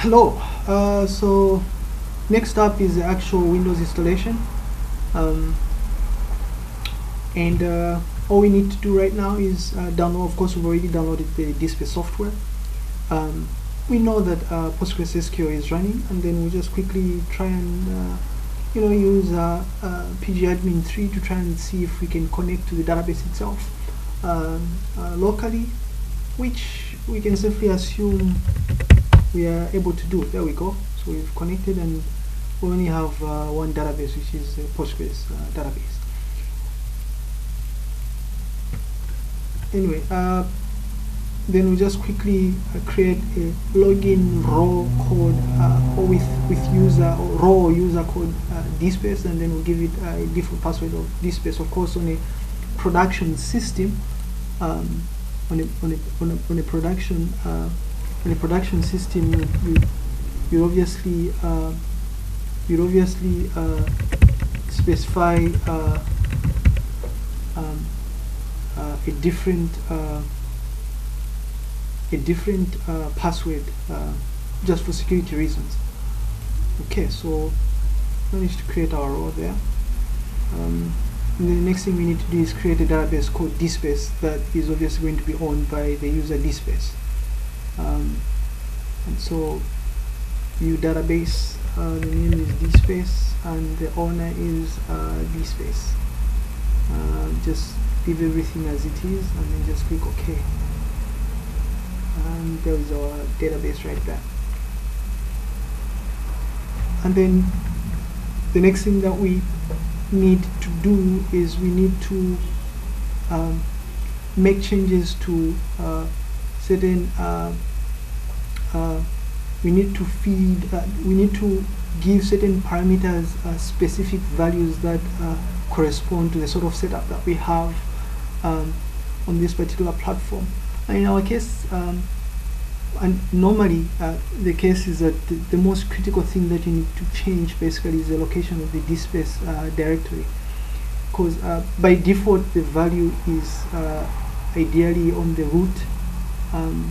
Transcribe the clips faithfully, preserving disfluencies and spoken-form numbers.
Hello, uh, so next up is the actual Windows installation, um, and uh, all we need to do right now is uh, download. Of course, we've already downloaded the DSpace software. Um, we know that uh, PostgreSQL is running, and then we just quickly try and uh, you know use uh, uh, pgadmin three to try and see if we can connect to the database itself um, uh, locally, which we can safely assume we are able to do. There we go. So we've connected, and we only have uh, one database, which is the Postgres uh, database. Anyway, uh, then we just quickly uh, create a login raw code uh, or with with user or raw user code uh, DSpace, and then we'll give it uh, a default password of DSpace. Of course, on a production system, um, on a on a on a, on a production. Uh, In a production system, you you, you obviously uh, you obviously uh, specify uh, um, uh, a different uh, a different uh, password uh, just for security reasons. Okay, so managed to create our row there. Um, and then the next thing we need to do is create a database called DSpace that is obviously going to be owned by the user DSpace. Um, and so new database, uh, the name is DSpace and the owner is uh, DSpace. Uh, just leave everything as it is and then just click OK, and there is our database right there. And then the next thing that we need to do is we need to um, make changes to uh, certain uh, uh, we need to feed uh, we need to give certain parameters uh, specific values that uh, correspond to the sort of setup that we have um, on this particular platform. And in our case, um, and normally uh, the case is that the, the most critical thing that you need to change basically is the location of the DSpace uh, directory, because uh, by default the value is uh, ideally on the root Um,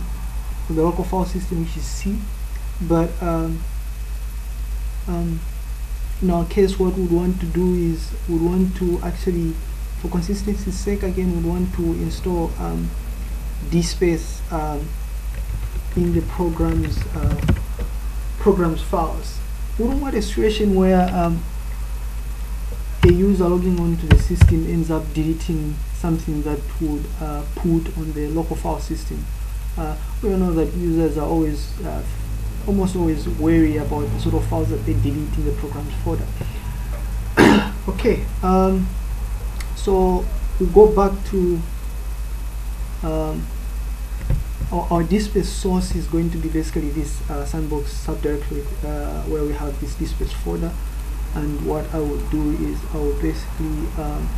the local file system, which is C, but um, um, in our case, what we would want to do is we would want to actually, for consistency's sake, again, we would want to install um, DSpace um, in the programs uh, programs files. We don't want a situation where um, a user logging onto the system ends up deleting something that would uh, put on the local file system. Uh, we all know that users are always, uh, almost always wary about the sort of files that they delete in the programs folder. Okay, um, so we'll go back to um, our, our DSpace source is going to be basically this uh, sandbox subdirectory uh, where we have this DSpace folder. And what I will do is I will basically um,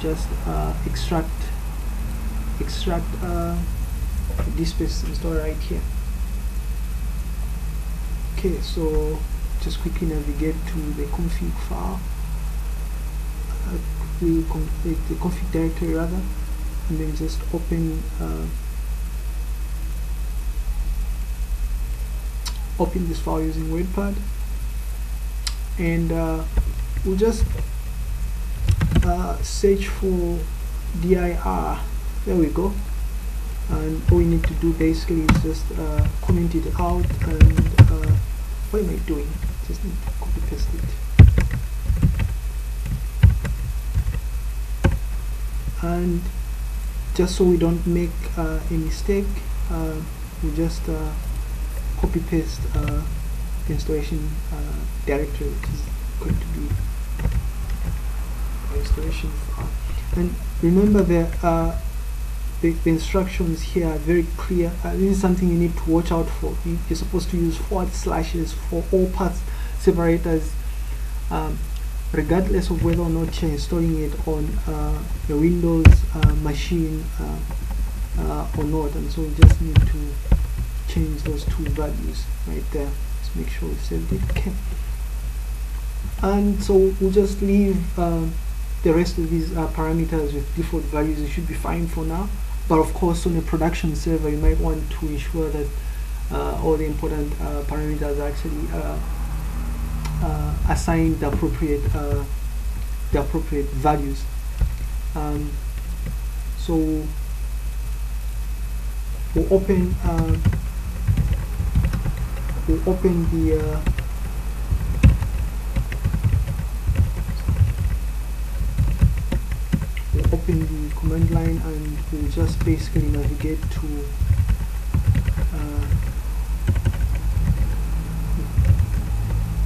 just uh, extract extract uh, DSpace installer right here. Okay, so just quickly navigate to the config file, uh, the, conf the config directory rather, and then just open uh, open this file using WordPad, and uh, we'll just uh, search for dir. There we go. And all we need to do basically is just uh, comment it out and uh, what am I doing? Just need to copy paste it. And just so we don't make uh, a mistake, uh, we just uh, copy paste uh, the installation uh, directory, which is going to be our installation file. And remember that uh, the, the instructions here are very clear. Uh, this is something you need to watch out for. You, you're supposed to use forward slashes for all path separators, um, regardless of whether or not you're installing it on uh, a Windows uh, machine uh, uh, or not. And so you just need to change those two values right there. Let's make sure we saved it. Okay. And so we'll just leave uh, the rest of these uh, parameters with default values. It should be fine for now. But of course, on a production server, you might want to ensure that uh, all the important uh, parameters actually uh, uh, assigned the appropriate uh, the appropriate values. Um, so we'll open uh, we'll open the uh, we'll open the command line, and we'll just basically navigate to uh,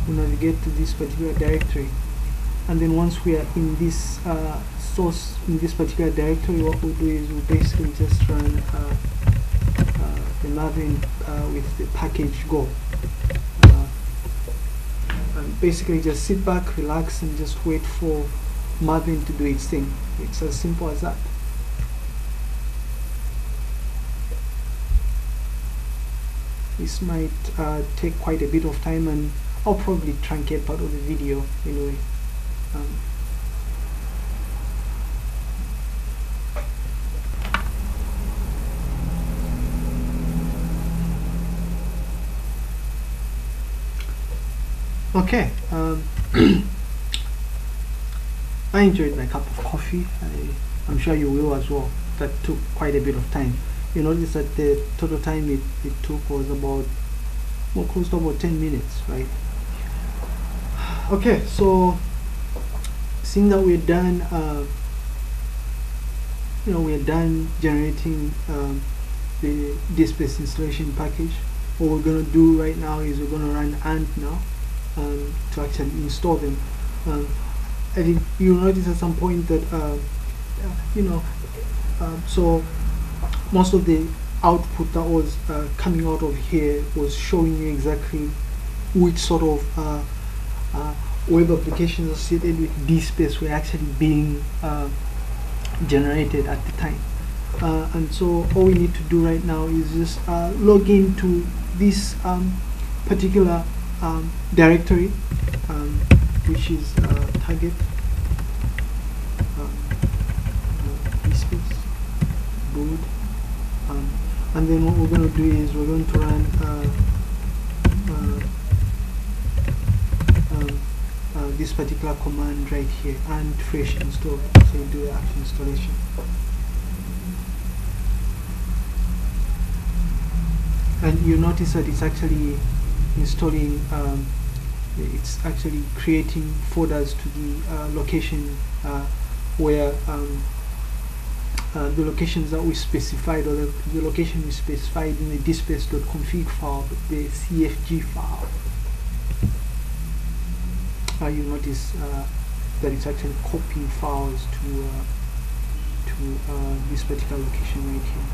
we'll navigate to this particular directory. And then once we are in this uh, source, in this particular directory, what we'll do is we'll basically just run uh, the Maven uh, with the package go, uh, and basically just sit back, relax, and just wait for Maven to do its thing. It's as simple as that. This might uh, take quite a bit of time, and I'll probably truncate part of the video anyway. Um, Okay, um, I enjoyed my cup of coffee. I, I'm sure you will as well. That took quite a bit of time. You notice that the total time it, it took was about, well, close to about ten minutes, right? Okay, so seeing that we're done, uh, you know, we're done generating um, the DSpace installation package. What we're gonna do right now is we're gonna run ant now. Um, to actually install them. Um, I think you'll notice at some point that uh, you know uh, so most of the output that was uh, coming out of here was showing you exactly which sort of uh, uh, web applications associated with DSpace were actually being uh, generated at the time, uh, and so all we need to do right now is just uh, log into this um, particular Um, directory, um, which is uh, target um, uh, DSpace boot, um, and then what we're going to do is we're going to run uh, uh, um, uh, this particular command right here, and fresh install. So you do the actual installation. And you notice that it's actually installing, um, it's actually creating folders to the uh, location uh, where um, uh, the locations that we specified, or the, the location we specified in the DSpace.config file, the C F G file. Uh, you notice uh, that it's actually copying files to uh, to uh, this particular location right here.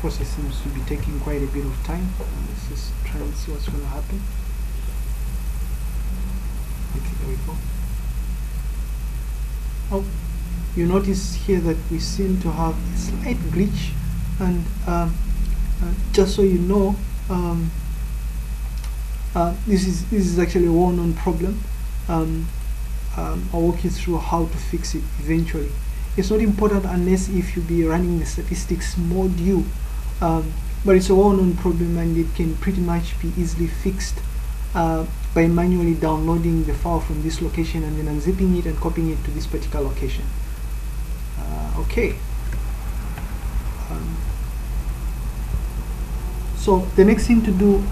Process seems to be taking quite a bit of time. Uh, let's just try and see what's going to happen. Okay, there we go. Oh, you notice here that we seem to have a slight glitch, and um, uh, just so you know, um, uh, this is this is actually a well-known problem. Um, um, I'll walk you through how to fix it eventually. It's not important unless if you be running the statistics module. Um, but it's a well-known problem, and it can pretty much be easily fixed uh, by manually downloading the file from this location and then unzipping it and copying it to this particular location. Uh, okay. Um, so the next thing to do